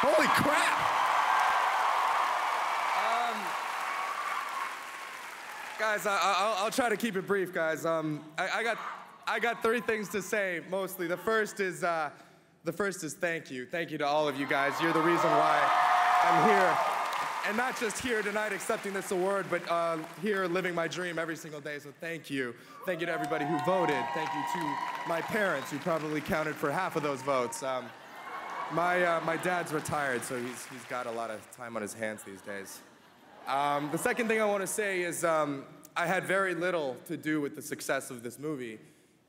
Holy crap! Guys, I'll try to keep it brief, guys. I got three things to say, mostly. The first is thank you. Thank you to all of you guys. You're the reason why I'm here. And not just here tonight accepting this award, but here living my dream every single day, so thank you. Thank you to everybody who voted. Thank you to my parents, who probably counted for half of those votes. My dad's retired, so he's got a lot of time on his hands these days. The second thing I want to say is I had very little to do with the success of this movie,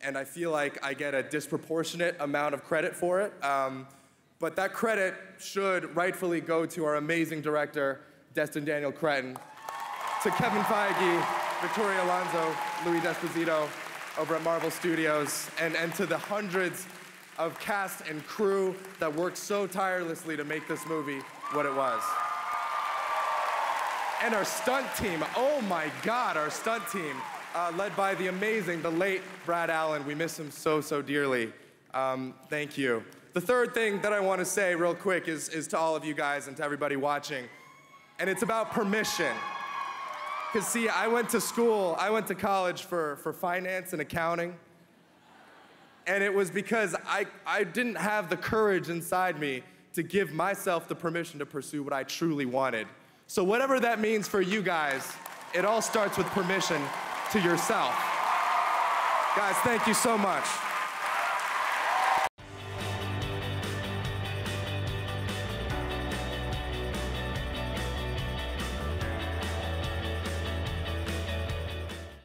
and I feel like I get a disproportionate amount of credit for it. But that credit should rightfully go to our amazing director, Destin Daniel Cretton, to Kevin Feige, Victoria Alonso, Louis Esposito over at Marvel Studios, and to the hundreds of cast and crew that worked so tirelessly to make this movie what it was. And our stunt team, oh my God, our stunt team, led by the amazing, the late Brad Allen. We miss him so, so dearly. Thank you. The third thing that I want to say real quick is to all of you guys and to everybody watching, and it's about permission. Because see, I went to college for finance and accounting, and it was because I didn't have the courage inside me to give myself the permission to pursue what I truly wanted. So whatever that means for you guys, it all starts with permission to yourself. Guys, thank you so much.